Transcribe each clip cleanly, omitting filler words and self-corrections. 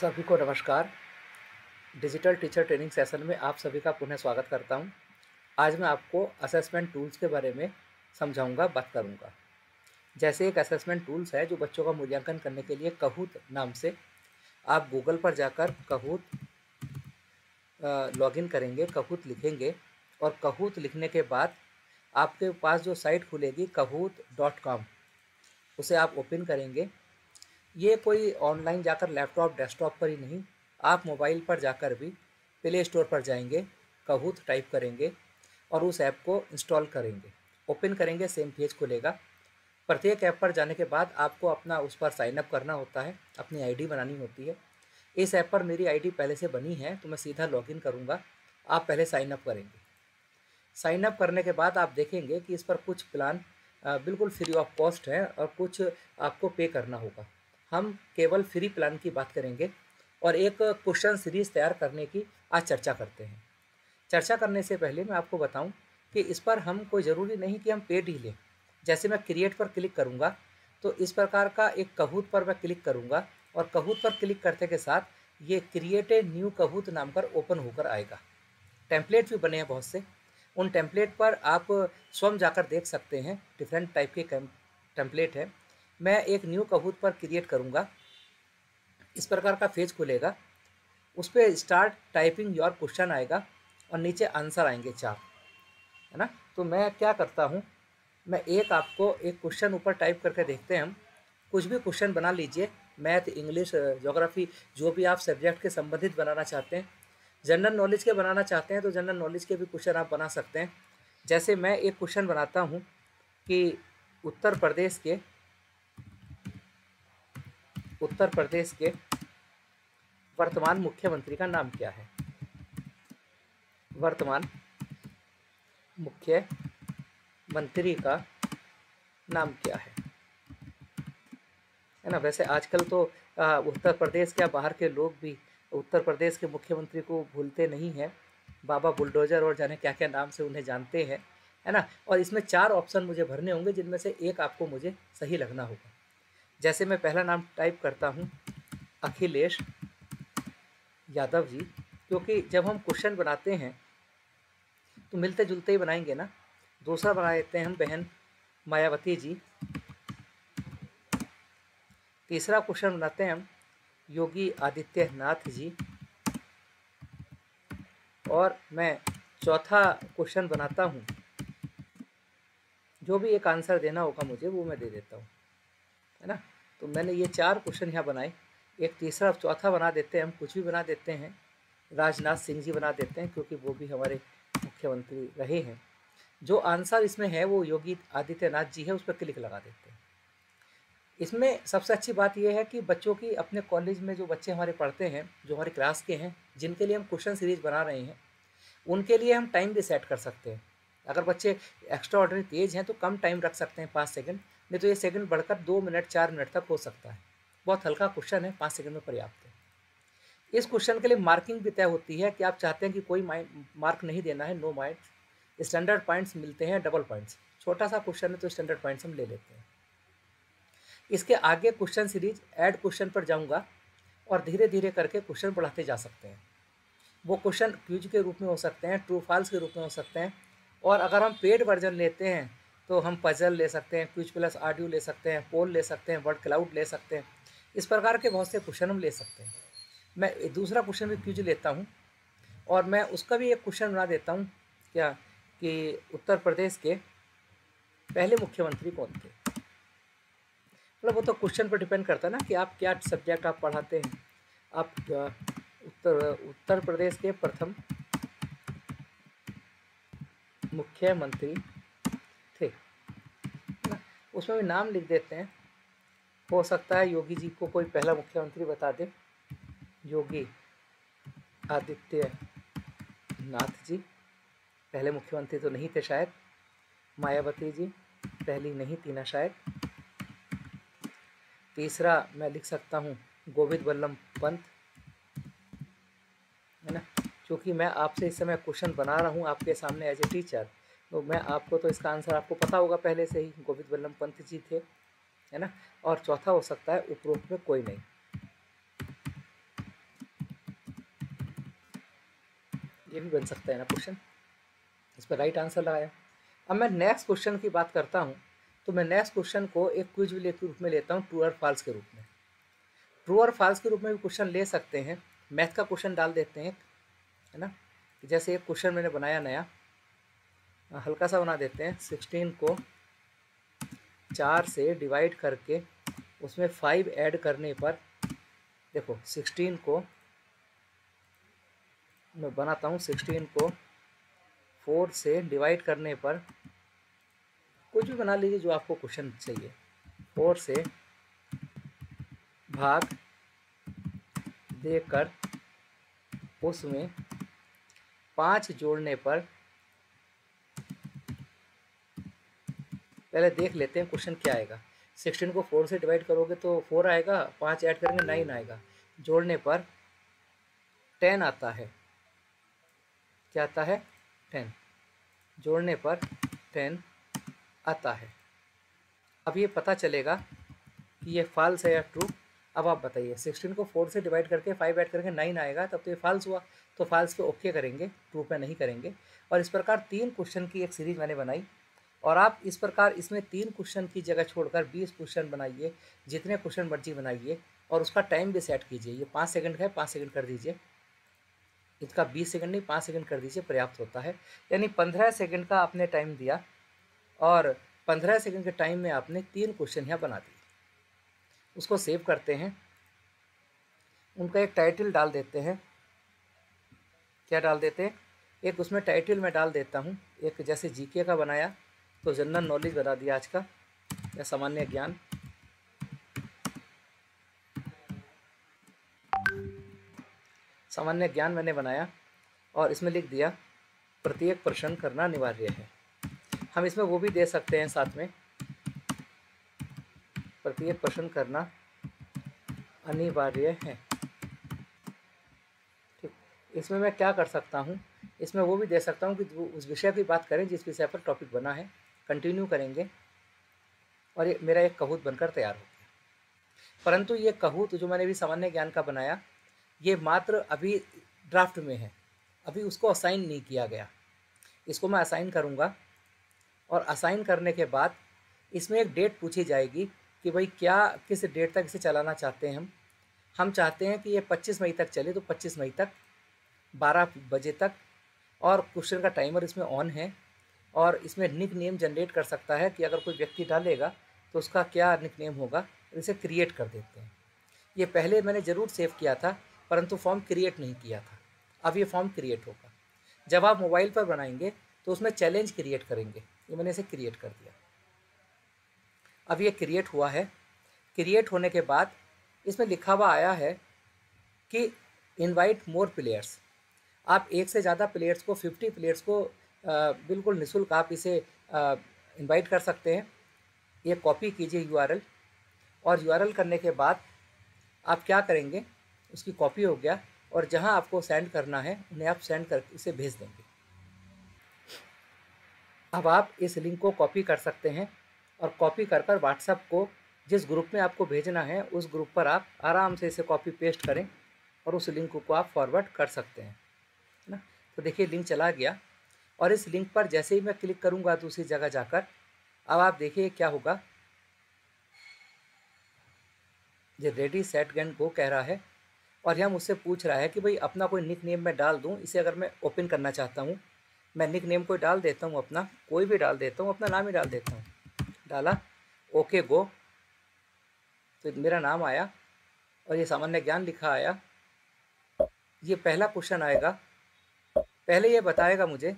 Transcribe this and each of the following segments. सभी को नमस्कार। डिजिटल टीचर ट्रेनिंग सेशन में आप सभी का पुनः स्वागत करता हूं। आज मैं आपको असेसमेंट टूल्स के बारे में समझाऊंगा, बात करूंगा। जैसे एक असेसमेंट टूल्स है जो बच्चों का मूल्यांकन करने के लिए कहूत नाम से, आप गूगल पर जाकर कहूत लॉगिन करेंगे, कहूत लिखेंगे और कहूत लिखने के बाद आपके पास जो साइट खुलेगी kahoot.com, उसे आप ओपन करेंगे। ये कोई ऑनलाइन जाकर लैपटॉप डेस्कटॉप पर ही नहीं, आप मोबाइल पर जाकर भी प्ले स्टोर पर जाएंगे, कहूत टाइप करेंगे और उस ऐप को इंस्टॉल करेंगे। ओपन करेंगे, सेम पेज खुलेगा। प्रत्येक ऐप पर जाने के बाद आपको अपना उस पर साइनअप करना होता है, अपनी आईडी बनानी होती है। इस ऐप पर मेरी आईडी पहले से बनी है तो मैं सीधा लॉगिन करूँगा। आप पहले साइनअप करेंगे। साइनअप करने के बाद आप देखेंगे कि इस पर कुछ प्लान बिल्कुल फ्री ऑफ कॉस्ट है और कुछ आपको पे करना होगा। हम केवल फ्री प्लान की बात करेंगे और एक क्वेश्चन सीरीज़ तैयार करने की आज चर्चा करते हैं। चर्चा करने से पहले मैं आपको बताऊं कि इस पर हम कोई ज़रूरी नहीं कि हम पेड ही लें। जैसे मैं क्रिएट पर क्लिक करूंगा तो इस प्रकार का एक कहूत पर मैं क्लिक करूंगा और कहूत पर क्लिक करते के साथ ये क्रिएट ए न्यू कहूत नाम पर ओपन होकर आएगा। टेम्पलेट भी बने हैं बहुत से, उन टेम्पलेट पर आप स्वयं जाकर देख सकते हैं। डिफरेंट टाइप के टेम्पलेट हैं। मैं एक न्यू कहूत पर क्रिएट करूंगा। इस प्रकार का पेज खुलेगा, उस पर स्टार्ट टाइपिंग योर क्वेश्चन आएगा और नीचे आंसर आएंगे 4, है ना। तो मैं क्या करता हूं, मैं एक आपको एक क्वेश्चन ऊपर टाइप करके देखते हैं। हम कुछ भी क्वेश्चन बना लीजिए, मैथ, इंग्लिश, ज्योग्राफी, जो भी आप सब्जेक्ट के संबंधित बनाना चाहते हैं। जनरल नॉलेज के बनाना चाहते हैं तो जनरल नॉलेज के भी क्वेश्चन आप बना सकते हैं। जैसे मैं एक क्वेश्चन बनाता हूँ कि उत्तर प्रदेश के वर्तमान मुख्यमंत्री का नाम क्या है। वर्तमान मुख्यमंत्री का नाम क्या है ना। वैसे आजकल तो उत्तर प्रदेश के बाहर के लोग भी उत्तर प्रदेश के मुख्यमंत्री को भूलते नहीं हैं। बाबा बुलडोजर और जाने क्या क्या नाम से उन्हें जानते हैं, है ना। और इसमें 4 ऑप्शन मुझे भरने होंगे, जिनमें से एक आपको मुझे सही लगना होगा। जैसे मैं पहला नाम टाइप करता हूँ अखिलेश यादव जी, क्योंकि जब हम क्वेश्चन बनाते हैं तो मिलते जुलते ही बनाएंगे ना। दूसरा बना लेते हैं हम बहन मायावती जी। तीसरा क्वेश्चन बनाते हैं हम योगी आदित्यनाथ जी। और मैं चौथा क्वेश्चन बनाता हूँ, जो भी एक आंसर देना होगा मुझे वो मैं दे देता हूँ, है ना। तो मैंने ये 4 क्वेश्चन यहाँ बनाए। एक तीसरा चौथा बना देते हैं हम, कुछ भी बना देते हैं। राजनाथ सिंह जी बना देते हैं क्योंकि वो भी हमारे मुख्यमंत्री रहे हैं। जो आंसर इसमें है वो योगी आदित्यनाथ जी है, उस पर क्लिक लगा देते हैं। इसमें सबसे अच्छी बात यह है कि बच्चों की अपने कॉलेज में जो बच्चे हमारे पढ़ते हैं, जो हमारे क्लास के हैं, जिनके लिए हम क्वेश्चन सीरीज़ बना रहे हैं, उनके लिए हम टाइम भी सेट कर सकते हैं। अगर बच्चे एक्स्ट्रा ऑर्डिनरी तेज हैं तो कम टाइम रख सकते हैं, 5 सेकंड, नहीं तो ये सेकंड बढ़कर 2 मिनट 4 मिनट तक हो सकता है। बहुत हल्का क्वेश्चन है, 5 सेकंड में पर्याप्त है। इस क्वेश्चन के लिए मार्किंग भी तय होती है कि आप चाहते हैं कि कोई मार्क नहीं देना है, नो मार्क्स। स्टैंडर्ड पॉइंट्स मिलते हैं, डबल पॉइंट्स। छोटा सा क्वेश्चन है तो स्टैंडर्ड पॉइंट्स हम ले लेते हैं। इसके आगे क्वेश्चन सीरीज ऐड क्वेश्चन पर जाऊँगा और धीरे धीरे करके क्वेश्चन बढ़ाते जा सकते हैं। वो क्वेश्चन क्विज के रूप में हो सकते हैं, ट्रू फॉल्स के रूप में हो सकते हैं। और अगर हम पेड वर्जन लेते हैं तो हम पजल ले सकते हैं, क्विज प्लस ऑडियो ले सकते हैं, पोल ले सकते हैं, वर्ड क्लाउड ले सकते हैं। इस प्रकार के बहुत से क्वेश्चन हम ले सकते हैं। मैं दूसरा क्वेश्चन भी क्विज लेता हूं और मैं उसका भी एक क्वेश्चन बना देता हूं क्या कि उत्तर प्रदेश के पहले मुख्यमंत्री कौन थे। मतलब वो तो क्वेश्चन पर डिपेंड करता है ना कि आप क्या सब्जेक्ट आप पढ़ाते हैं। आप उत्तर प्रदेश के प्रथम मुख्यमंत्री थे, उसमें भी नाम लिख देते हैं। हो सकता है योगी जी को कोई पहला मुख्यमंत्री बता दे, योगी आदित्यनाथ जी पहले मुख्यमंत्री तो नहीं थे शायद, मायावती जी पहली नहीं थी ना शायद। तीसरा मैं लिख सकता हूँ गोविंद बल्लभ पंत, है ना। क्योंकि मैं आपसे इस समय क्वेश्चन बना रहा हूँ आपके सामने एज ए टीचर, तो मैं आपको तो इसका आंसर आपको पता होगा पहले से ही, गोविंद बल्लभ पंत जी थे, है ना। और चौथा हो सकता है उपरोक्त में कोई नहीं। ये भी बन सकता है ना क्वेश्चन, इस पर राइट आंसर लगाया। अब मैं नेक्स्ट क्वेश्चन की बात करता हूँ, तो मैं नेक्स्ट क्वेश्चन को एक क्विज के रूप में लेता हूँ, ट्रू और फॉल्स के रूप में। ट्रू और फॉल्स के रूप में भी क्वेश्चन ले सकते हैं, मैथ का क्वेश्चन डाल देते हैं, है ना। जैसे एक क्वेश्चन मैंने बनाया नया, हल्का सा बना देते हैं। 16 को 4 से डिवाइड करके उसमें 5 ऐड करने पर, देखो 16 को मैं बनाता हूँ, 16 को 4 से डिवाइड करने पर, कुछ भी बना लीजिए जो आपको क्वेश्चन चाहिए, 4 से भाग देकर उसमें 5 जोड़ने पर। पहले देख लेते हैं क्वेश्चन क्या आएगा। 16 को 4 से डिवाइड करोगे तो 4 आएगा, 5 ऐड करेंगे 9 आएगा, जोड़ने पर 10 आता है। क्या आता है? 10, जोड़ने पर 10 आता है। अब ये पता चलेगा कि ये फॉल्स है या ट्रू। अब आप बताइए, 16 को 4 से डिवाइड करके 5 ऐड करेंगे 9 आएगा, तब तो ये फॉल्स हुआ, तो फॉल्स पे ओके करेंगे, ट्रू पे नहीं करेंगे। और इस प्रकार 3 क्वेश्चन की एक सीरीज मैंने बनाई, और आप इस प्रकार इसमें 3 क्वेश्चन की जगह छोड़कर 20 क्वेश्चन बनाइए, जितने क्वेश्चन मर्जी बनाइए, और उसका टाइम भी सेट कीजिए। ये 5 सेकंड का है, 5 सेकंड कर दीजिए, इसका 20 सेकंड नहीं 5 सेकंड कर दीजिए, पर्याप्त होता है। यानी 15 सेकंड का आपने टाइम दिया, और 15 सेकंड के टाइम में आपने 3 क्वेश्चन यहाँ बना दिए। उसको सेव करते हैं, उनका एक टाइटल डाल देते हैं। क्या डाल देते हैं? एक उसमें टाइटल मैं डाल देता हूँ, एक जैसे जीके का बनाया तो जनरल नॉलेज बता दिया आज का, या सामान्य ज्ञान। सामान्य ज्ञान मैंने बनाया और इसमें लिख दिया प्रत्येक प्रश्न करना अनिवार्य है। हम इसमें वो भी दे सकते हैं साथ में, प्रत्येक प्रश्न करना अनिवार्य है। ठीक, इसमें मैं क्या कर सकता हूँ, इसमें वो भी दे सकता हूँ कि उस विषय की बात करें जिस विषय पर टॉपिक बना है, कंटिन्यू करेंगे। और ये मेरा एक कहूत बनकर तैयार हो गया। परंतु ये कहूत जो मैंने अभी सामान्य ज्ञान का बनाया, ये मात्र अभी ड्राफ्ट में है, अभी उसको असाइन नहीं किया गया। इसको मैं असाइन करूँगा, और असाइन करने के बाद इसमें एक डेट पूछी जाएगी कि भाई क्या, किस डेट तक इसे चलाना चाहते हैं हम चाहते हैं कि ये 25 मई तक चले, तो 25 मई तक 12 बजे तक। और क्वेश्चन का टाइमर इसमें ऑन है, और इसमें निक नेम जनरेट कर सकता है कि अगर कोई व्यक्ति डालेगा तो उसका क्या निक नेम होगा, इसे क्रिएट कर देते हैं। ये पहले मैंने ज़रूर सेव किया था, परंतु फॉर्म क्रिएट नहीं किया था। अब ये फॉर्म क्रिएट होगा। जब आप मोबाइल पर बनाएंगे तो उसमें चैलेंज क्रिएट करेंगे, ये मैंने इसे क्रिएट कर दिया। अब ये क्रिएट हुआ है। क्रिएट होने के बाद इसमें लिखा हुआ आया है कि इन्वाइट मोर प्लेयर्स। आप 1 से ज़्यादा प्लेयर्स को, 50 प्लेयर्स को बिल्कुल निशुल्क आप इसे इनवाइट कर सकते हैं। ये कॉपी कीजिए यूआरएल, और यूआरएल करने के बाद आप क्या करेंगे, उसकी कॉपी हो गया, और जहां आपको सेंड करना है उन्हें आप सेंड कर इसे भेज देंगे। अब आप इस लिंक को कॉपी कर सकते हैं, और कॉपी कर कर व्हाट्सएप को जिस ग्रुप में आपको भेजना है उस ग्रुप पर आप आराम से इसे कॉपी पेस्ट करें, और उस लिंक को आप फॉरवर्ड कर सकते हैं, है ना। तो देखिए लिंक चला गया, और इस लिंक पर जैसे ही मैं क्लिक करूंगा दूसरी जगह जाकर, अब आप देखिए क्या होगा। ये रेडी सेट गन को कह रहा है, और यह मुझसे पूछ रहा है कि भाई अपना कोई निक नेम मैं डाल दूं, इसे अगर मैं ओपन करना चाहता हूं। मैं निक नेम कोई डाल देता हूं, अपना कोई भी डाल देता हूं, अपना नाम ही डाल देता हूं। डाला ओके गो, तो मेरा नाम आया, और ये सामान्य ज्ञान लिखा आया। ये पहला क्वेश्चन आएगा, पहले ये बताएगा मुझे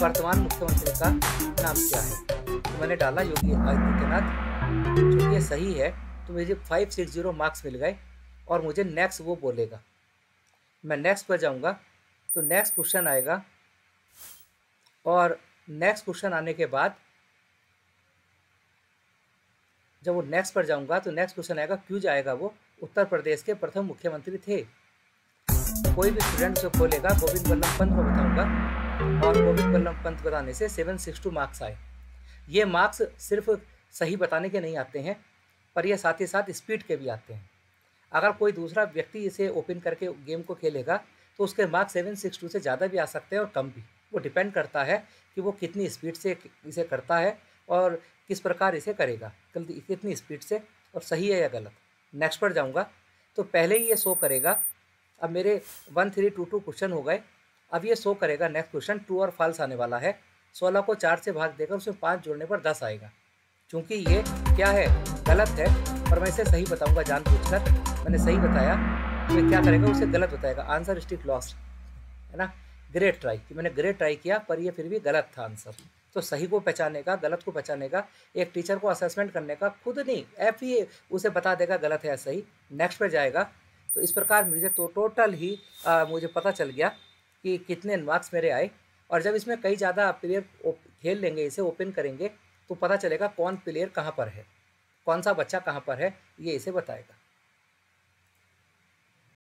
वर्तमान मुख्यमंत्री का नाम क्या है। तो मैंने डाला योगी आदित्यनाथ, जो ये सही है, तो मुझे 560 मार्क्स मिल गए। और मुझे नेक्स्ट वो बोलेगा, मैं नेक्स्ट पर जाऊंगा, तो नेक्स्ट क्वेश्चन आएगा। और नेक्स्ट क्वेश्चन आने के बाद जब वो नेक्स्ट पर जाऊंगा तो नेक्स्ट क्वेश्चन आएगा, क्यूज आएगा, वो उत्तर प्रदेश के प्रथम मुख्यमंत्री थे। कोई भी स्टूडेंट जो बोलेगा गोविंद बल्लभ पंत को बताऊंगा, और गोविंद बल्लभ पंत बताने से 762 मार्क्स आए। ये मार्क्स सिर्फ सही बताने के नहीं आते हैं, पर यह साथ ही साथ स्पीड के भी आते हैं। अगर कोई दूसरा व्यक्ति इसे ओपन करके गेम को खेलेगा तो उसके मार्क्स 762 से ज़्यादा भी आ सकते हैं और कम भी। वो डिपेंड करता है कि वो कितनी स्पीड से इसे करता है और किस प्रकार इसे करेगा, कितनी स्पीड से, और सही है या गलत। नेक्स्ट पर जाऊंगा तो पहले ही ये शो करेगा। अब मेरे 1322 क्वेश्चन हो गए। अब ये शो करेगा नेक्स्ट क्वेश्चन ट्रू और फॉल्स आने वाला है। 16 को 4 से भाग देकर उसमें 5 जोड़ने पर 10 आएगा। क्योंकि ये क्या है, गलत है, और मैं इसे सही बताऊंगा जानबूझकर। मैंने सही बताया, मैं क्या करेगा, उसे गलत बताएगा। आंसर स्टिक लॉस्ट, है ना। ग्रेट ट्राई, कि मैंने ग्रेट ट्राई किया पर ये फिर भी गलत था आंसर। तो सही को पहचाने का, गलत को पहचाने का, एक टीचर को असेसमेंट करने का, खुद नहीं ऐप ही उसे बता देगा गलत है या सही। नेक्स्ट पर जाएगा तो इस प्रकार मुझे तो टोटल ही मुझे पता चल गया कि कितने मार्क्स मेरे आए। और जब इसमें कई ज़्यादा प्लेयर खेल लेंगे, इसे ओपन करेंगे, तो पता चलेगा कौन प्लेयर कहाँ पर है, कौन सा बच्चा कहाँ पर है, ये इसे बताएगा।